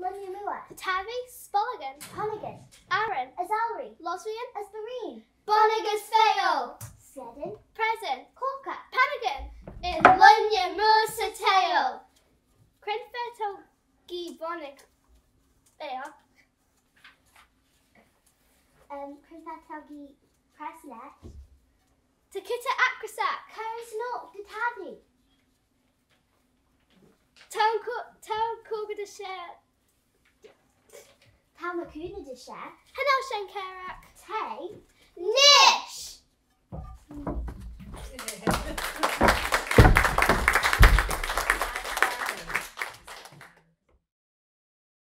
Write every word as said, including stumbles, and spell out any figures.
Lenny Miller, Tari, Spolligan, Hunnigan, Aaron, Azalri, Losrian, Asperine, Bonnigan's Fail, Seddon, Present, Corker, Panigan, in Lunya Mursateo, Crenfeto, Gibonic, there you are. Um, Crenfeto, Preslet, Takita Akrasak, Karis Nok, Gitabi, Tau Kogadasher, Tamakuna Dasher, Hanel Shankarak, Tay, Nick!